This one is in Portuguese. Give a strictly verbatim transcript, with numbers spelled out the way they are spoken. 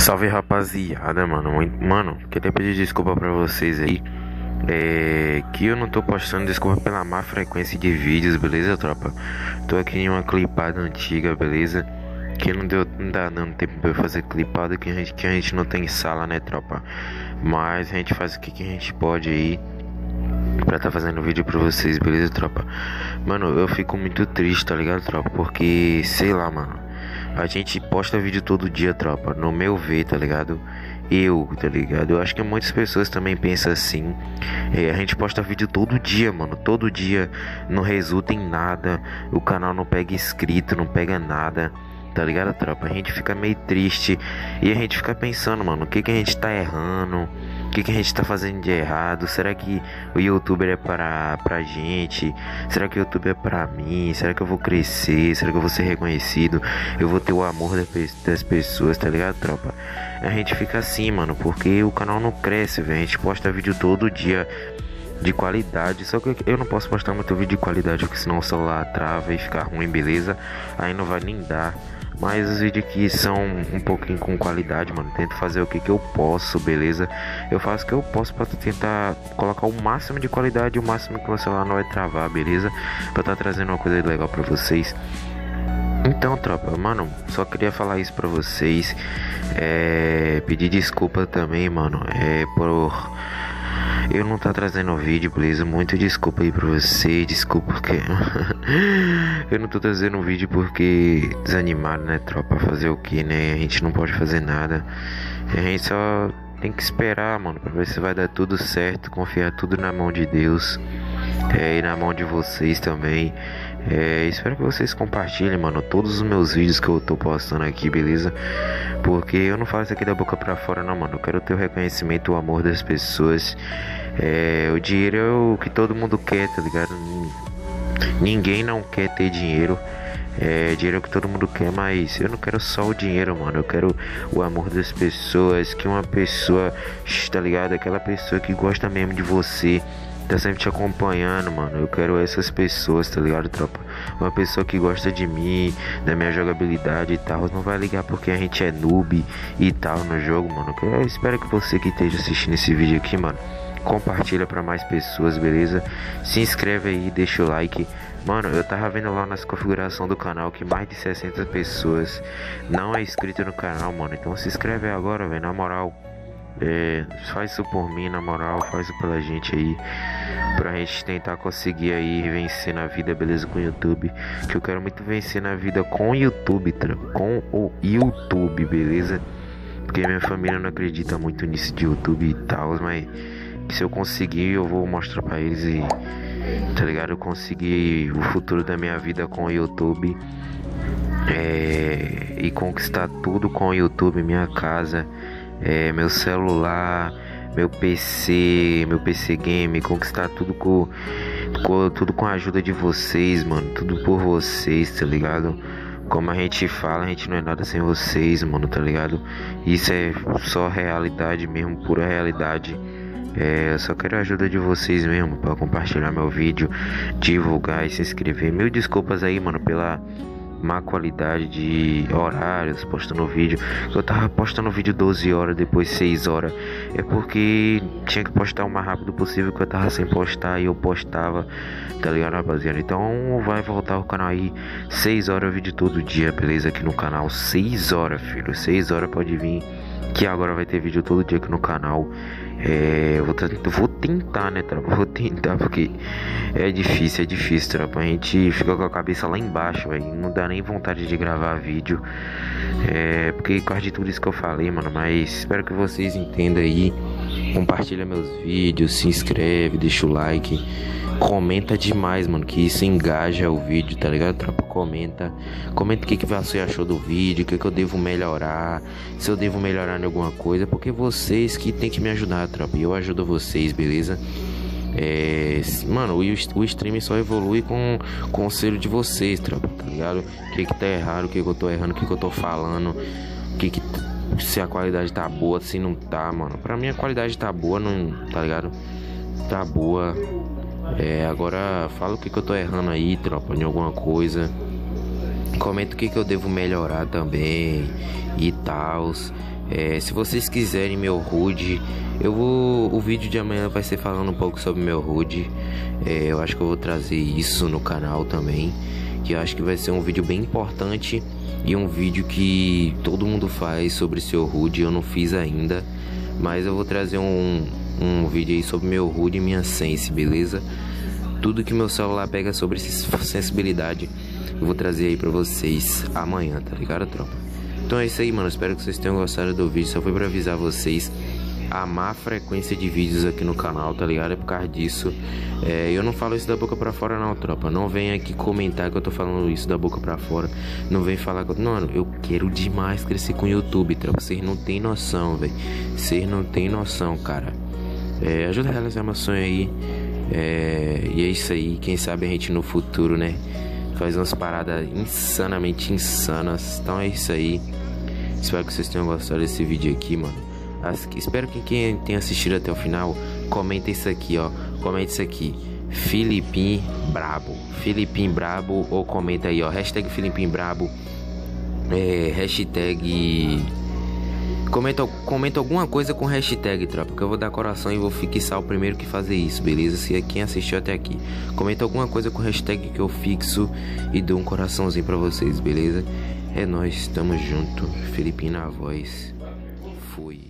Salve, rapaziada, mano. Mano, queria pedir desculpa pra vocês aí. É, que eu não tô postando, desculpa pela má frequência de vídeos, beleza, tropa? Tô aqui em uma clipada antiga, beleza? Que não deu, não dá dando tempo pra eu fazer clipada, que a, gente, que a gente não tem sala, né, tropa? Mas a gente faz o que, que a gente pode aí pra tá fazendo vídeo pra vocês, beleza, tropa? Mano, eu fico muito triste, tá ligado, tropa? Porque, sei lá, mano, a gente posta vídeo todo dia, tropa. No meu ver, tá ligado? Eu, tá ligado? Eu acho que muitas pessoas também pensam assim. É, a gente posta vídeo todo dia, mano. Todo dia. Não resulta em nada. O canal não pega inscrito, não pega nada. Tá ligado, tropa? A gente fica meio triste. E a gente fica pensando, mano, o que que a gente tá errando? O que que a gente tá fazendo de errado? Será que o youtuber é para, pra gente? Será que o youtuber é pra mim? Será que eu vou crescer? Será que eu vou ser reconhecido? Eu vou ter o amor das pessoas, tá ligado, tropa? A gente fica assim, mano, porque o canal não cresce, velho. A gente posta vídeo todo dia de qualidade, só que eu não posso postar muito vídeo de qualidade, porque senão o celular trava e fica ruim, beleza? Aí não vai nem dar. Mas os vídeos aqui são um pouquinho com qualidade, mano. Tento fazer o que, que eu posso, beleza? Eu faço o que eu posso pra tentar colocar o máximo de qualidade, o máximo que o celular não vai travar, beleza? Pra tá trazendo uma coisa legal pra vocês. Então, tropa, mano, só queria falar isso pra vocês. É... Pedir desculpa também, mano. É por... eu não tá trazendo vídeo, beleza? Muito desculpa aí pra você. Desculpa porque eu não tô trazendo vídeo porque desanimado, né, tropa? Fazer o que, né? A gente não pode fazer nada. A gente só tem que esperar, mano, pra ver se vai dar tudo certo. Confiar tudo na mão de Deus, é, e na mão de vocês também. É, espero que vocês compartilhem, mano, todos os meus vídeos que eu tô postando aqui, beleza? Porque eu não faço aqui da boca pra fora, não, mano. Eu quero ter o reconhecimento, o amor das pessoas. É, o dinheiro é o que todo mundo quer, tá ligado? Ninguém não quer ter dinheiro. É, dinheiro que todo mundo quer, mas eu não quero só o dinheiro, mano. Eu quero o amor das pessoas. Que uma pessoa, tá ligado? Aquela pessoa que gosta mesmo de você, tá sempre te acompanhando, mano. Eu quero essas pessoas, tá ligado, tropa? Uma pessoa que gosta de mim, da minha jogabilidade e tal, não vai ligar porque a gente é noob e tal no jogo, mano. Eu espero que você que esteja assistindo esse vídeo aqui, mano, compartilha pra mais pessoas, beleza? Se inscreve aí, deixa o like. Mano, eu tava vendo lá nas configurações do canal que mais de sessenta pessoas não é inscrito no canal, mano. Então se inscreve agora, velho, na moral. É, faz isso por mim, na moral, faz isso pela gente aí, pra gente tentar conseguir aí vencer na vida, beleza, com o YouTube. Que eu quero muito vencer na vida com o YouTube, com o YouTube, beleza? Porque minha família não acredita muito nisso de YouTube e tal, mas se eu conseguir, eu vou mostrar pra eles e, tá ligado? Eu consegui o futuro da minha vida com o YouTube. É, e conquistar tudo com o YouTube, minha casa. É, meu celular, meu P C, meu P C game, conquistar tudo com, com tudo com a ajuda de vocês, mano, tudo por vocês, tá ligado? Como a gente fala, a gente não é nada sem vocês, mano, tá ligado? Isso é só realidade mesmo, pura realidade. É, eu só quero a ajuda de vocês mesmo pra compartilhar meu vídeo, divulgar e se inscrever. Mil desculpas aí, mano, pela má qualidade de horários postando vídeo. Eu tava postando vídeo doze horas, depois seis horas. É porque tinha que postar o mais rápido possível, que eu tava sem postar e eu postava, tá ligado, rapaziada? Então vai voltar o canal aí seis horas vídeo todo dia, beleza? Aqui no canal seis horas, filho, seis horas pode vir, que agora vai ter vídeo todo dia aqui no canal. É, eu vou, vou tentar, né, tropa? Vou tentar, porque é difícil, é difícil, tropa. A gente fica com a cabeça lá embaixo, véio. Não dá nem vontade de gravar vídeo. É, porque quase tudo isso que eu falei, mano. Mas espero que vocês entendam aí. Compartilha meus vídeos, se inscreve, deixa o like. Comenta demais, mano, que isso engaja o vídeo, tá ligado, tropa? Comenta, comenta o que, que você achou do vídeo, o que, que eu devo melhorar, se eu devo melhorar em alguma coisa, porque vocês que tem que me ajudar, tropa, e eu ajudo vocês, beleza? É, mano, o, o stream só evolui com o conselho de vocês, tropa, tá ligado? O que que tá errado, o que que eu tô errando, o que que eu tô falando, o que que... se a qualidade tá boa, se não tá, mano. Pra mim a qualidade tá boa, não, tá ligado? Tá boa. É, agora fala o que, que eu tô errando aí, tropa, em alguma coisa. Comenta o que, que eu devo melhorar também e tal. É, se vocês quiserem meu H U D, eu vou, o vídeo de amanhã vai ser falando um pouco sobre meu H U D. É, eu acho que eu vou trazer isso no canal também, que eu acho que vai ser um vídeo bem importante e um vídeo que todo mundo faz sobre seu H U D. Eu não fiz ainda, mas eu vou trazer um, um vídeo aí sobre meu H U D e minha Sense, beleza? Tudo que meu celular pega sobre sensibilidade, eu vou trazer aí pra vocês amanhã, tá ligado, tropa? Então é isso aí, mano, espero que vocês tenham gostado do vídeo. Só foi pra avisar vocês a má frequência de vídeos aqui no canal, tá ligado? É por causa disso. É, eu não falo isso da boca pra fora não, tropa. Não vem aqui comentar que eu tô falando isso da boca pra fora. Não vem falar que eu... Mano, eu quero demais crescer com o YouTube, tropa. Vocês não tem noção, velho. Vocês não tem noção, cara. É, ajuda a realizar meu sonho aí. É, e é isso aí. Quem sabe a gente no futuro, né? Faz umas paradas insanamente insanas. Então é isso aí. Espero que vocês tenham gostado desse vídeo aqui, mano. As... Espero que quem tenha assistido até o final, comenta isso aqui, ó. Comenta isso aqui. Felipinn brabo. Felipinn brabo. Ou comenta aí, ó. Hashtag Felipinn brabo. É, hashtag... Comenta, comenta alguma coisa com hashtag, tropa, que eu vou dar coração e vou fixar o primeiro que fazer isso, beleza? Se quem assistiu até aqui, comenta alguma coisa com hashtag que eu fixo e dou um coraçãozinho pra vocês, beleza? É nóis, tamo junto. Felipinn na voz. Fui.